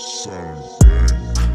Something.